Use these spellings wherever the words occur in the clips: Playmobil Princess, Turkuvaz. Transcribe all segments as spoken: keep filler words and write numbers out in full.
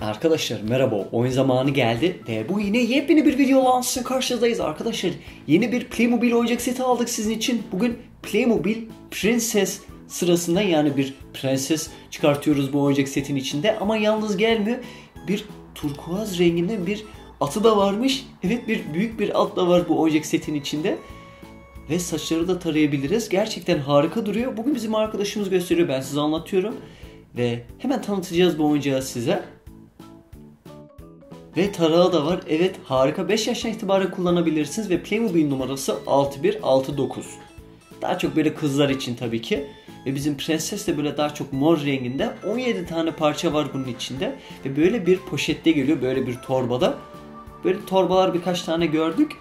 Arkadaşlar merhaba, oyun zamanı geldi ve bu yine yepyeni bir video lansına karşınızdayız arkadaşlar. Yeni bir Playmobil oyuncak seti aldık sizin için. Bugün Playmobil Princess sırasında yani bir prenses çıkartıyoruz bu oyuncak setin içinde. Ama yalnız gelmiyor, bir turkuaz renginde bir atı da varmış. Evet, bir büyük bir at da var bu oyuncak setin içinde. Ve saçları da tarayabiliriz. Gerçekten harika duruyor. Bugün bizim arkadaşımız gösteriyor, ben size anlatıyorum. Ve hemen tanıtacağız bu oyuncağı size. Ve tarağı da var. Evet, harika. beş yaştan itibaren kullanabilirsiniz ve Playmobil numarası altı bir altı dokuz. Daha çok böyle kızlar için tabii ki. Ve bizim prenses de böyle daha çok mor renginde. on yedi tane parça var bunun içinde. Ve böyle bir poşette geliyor. Böyle bir torbada. Böyle torbalar birkaç tane gördük.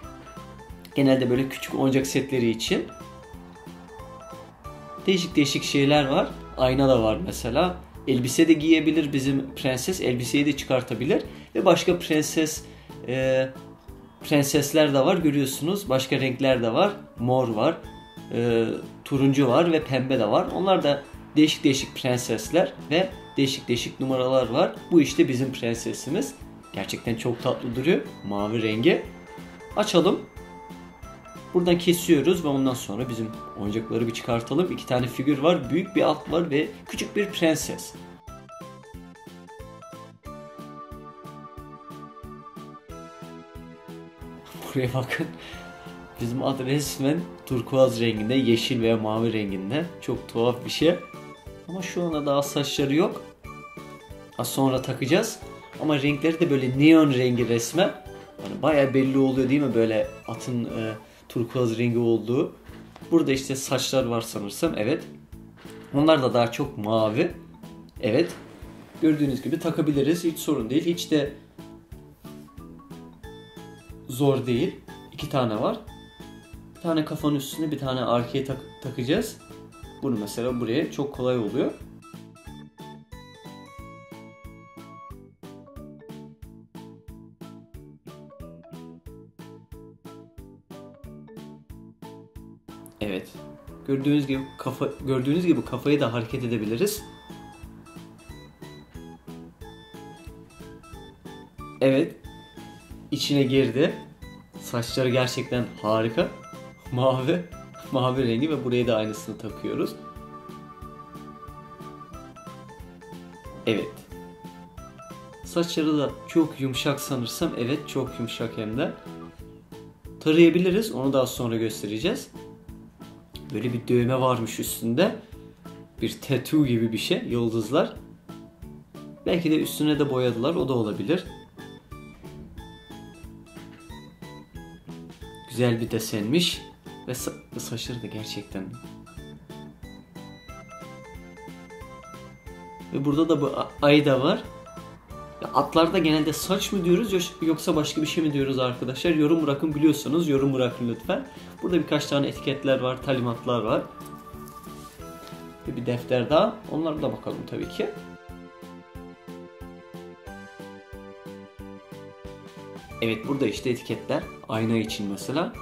Genelde böyle küçük oyuncak setleri için. Değişik değişik şeyler var. Ayna da var mesela. Elbise de giyebilir bizim prenses. Elbiseyi de çıkartabilir. Ve başka prenses e, prensesler de var. Görüyorsunuz. Başka renkler de var. Mor var. E, turuncu var ve pembe de var. Onlar da değişik değişik prensesler ve değişik değişik numaralar var. Bu işte bizim prensesimiz. Gerçekten çok tatlı duruyor. Mavi rengi. Açalım. Buradan kesiyoruz ve ondan sonra bizim oyuncakları bir çıkartalım. İki tane figür var, büyük bir at var ve küçük bir prenses. Buraya bakın. Bizim at resmen turkuaz renginde, yeşil veya mavi renginde. Çok tuhaf bir şey. Ama şu anda daha saçları yok. Az sonra takacağız. Ama renkleri de böyle neon rengi resmen. Yani bayağı belli oluyor değil mi böyle atın... E, turkuaz rengi olduğu. Burada işte saçlar var sanırsam. Evet. Onlar da daha çok mavi. Evet. Gördüğünüz gibi takabiliriz. Hiç sorun değil. Hiç de zor değil. İki tane var. Bir tane kafanın üstüne, bir tane arkaya tak takacağız. Bunu mesela buraya çok kolay oluyor. Evet. Gördüğünüz gibi kafa gördüğünüz gibi kafayı da hareket edebiliriz. Evet. İçine girdi. Saçları gerçekten harika. Mavi, mavi rengi ve buraya da aynısını takıyoruz. Evet. Saçları da çok yumuşak sanırsam. Evet, çok yumuşak hem de. Tarayabiliriz. Onu daha sonra göstereceğiz. Böyle bir dövme varmış üstünde. Bir tattoo gibi bir şey. Yıldızlar. Belki de üstüne de boyadılar. O da olabilir. Güzel bir desenmiş. Ve sa saçları da gerçekten. Ve burada da bu ay da var. Ya atlarda genelde saç mı diyoruz yoksa başka bir şey mi diyoruz arkadaşlar? Yorum bırakın, biliyorsanız yorum bırakın lütfen. Burada birkaç tane etiketler var, talimatlar var. Bir defter daha. Onlara da bakalım tabii ki. Evet, burada işte etiketler. Ayna için mesela.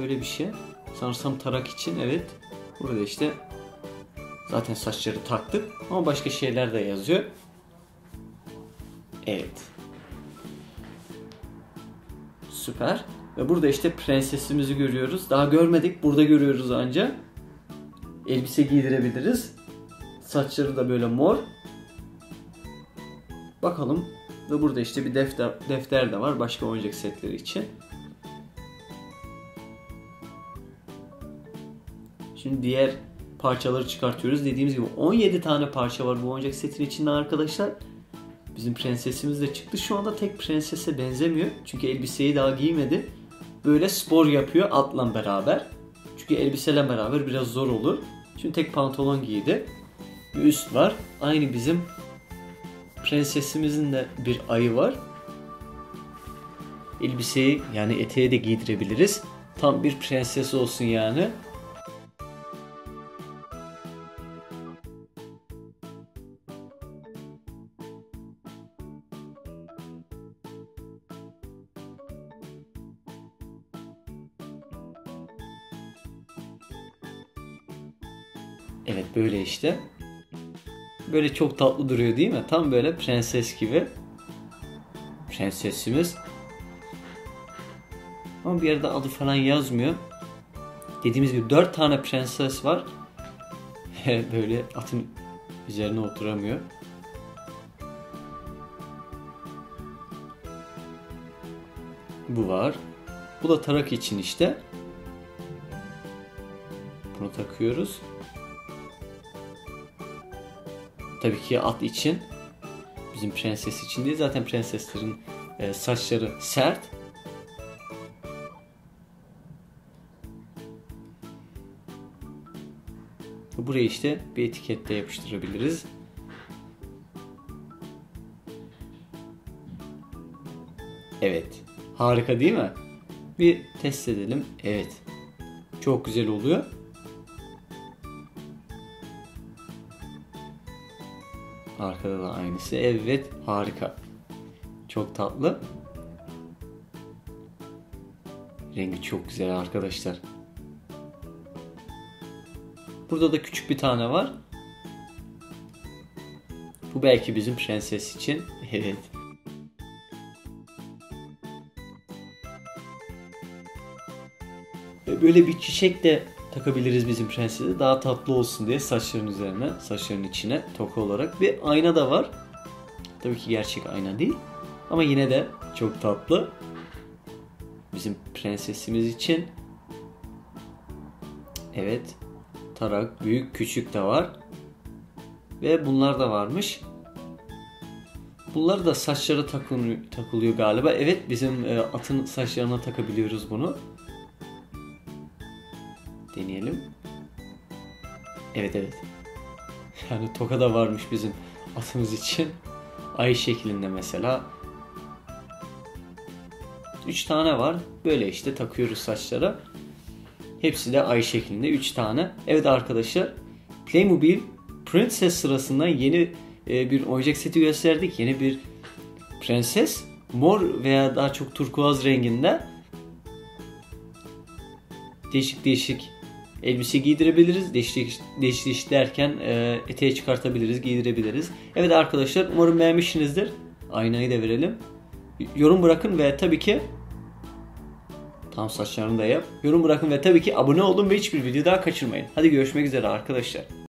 Böyle bir şey. Sanırsam tarak için, evet. Burada işte zaten saçları taktık ama başka şeyler de yazıyor. Evet. Süper. Ve burada işte prensesimizi görüyoruz. Daha görmedik. Burada görüyoruz anca. Elbise giydirebiliriz. Saçları da böyle mor. Bakalım. Ve burada işte bir defter, defter de var. Başka oyuncak setleri için. Şimdi diğer parçaları çıkartıyoruz. Dediğimiz gibi on yedi tane parça var bu oyuncak setin içinde arkadaşlar. Bizim prensesimiz de çıktı. Şu anda tek prensese benzemiyor. Çünkü elbiseyi daha giymedi. Böyle spor yapıyor atla beraber. Çünkü elbiseyle beraber biraz zor olur. Şimdi tek pantolon giydi. Bir üst var. Aynı bizim prensesimizin de bir ayı var. Elbiseyi yani eteğe de giydirebiliriz. Tam bir prenses olsun yani. Evet, böyle işte. böyle çok tatlı duruyor değil mi? Tam böyle prenses gibi. Prensesimiz. Ama bir yerde adı falan yazmıyor. Dediğimiz gibi dört tane prenses var. Böyle atın üzerine oturamıyor. Bu var. Bu da tarak için işte. Bunu takıyoruz. Tabii ki at için. Bizim prenses için değil. Zaten prenseslerin saçları sert. Buraya işte bir etiketle yapıştırabiliriz. Evet. Harika değil mi? Bir test edelim. Evet. Çok güzel oluyor. Arkada da aynısı. Evet. Harika. Çok tatlı. Rengi çok güzel arkadaşlar. Burada da küçük bir tane var. Bu belki bizim prenses için. Evet. Böyle bir çiçek de takabiliriz bizim prensese. Daha tatlı olsun diye saçların üzerine, saçların içine toka olarak. Bir ayna da var. Tabii ki gerçek ayna değil. Ama yine de çok tatlı. Bizim prensesimiz için. Evet. Tarak, büyük, küçük de var. Ve bunlar da varmış. Bunlar da saçlara takılıyor, takılıyor galiba. Evet, bizim atın saçlarına takabiliyoruz bunu. Deneyelim. Evet evet. Yani toka da varmış bizim atımız için. Ay şeklinde mesela. Üç tane var. Böyle işte takıyoruz saçlara. Hepsi de ay şeklinde üç tane. Evet arkadaşlar, Playmobil Princess sırasında yeni bir oyuncak seti gösterdik. Yeni bir prenses. Mor veya daha çok turkuaz renginde. Değişik değişik elbise giydirebiliriz. Değişik değişik derken eteğe çıkartabiliriz, giydirebiliriz. Evet arkadaşlar, umarım beğenmişsinizdir. Aynayı da verelim. Yorum bırakın ve tabii ki tam saçlarını da yap. Yorum bırakın ve tabii ki abone olun ve hiçbir video daha kaçırmayın. Hadi görüşmek üzere arkadaşlar.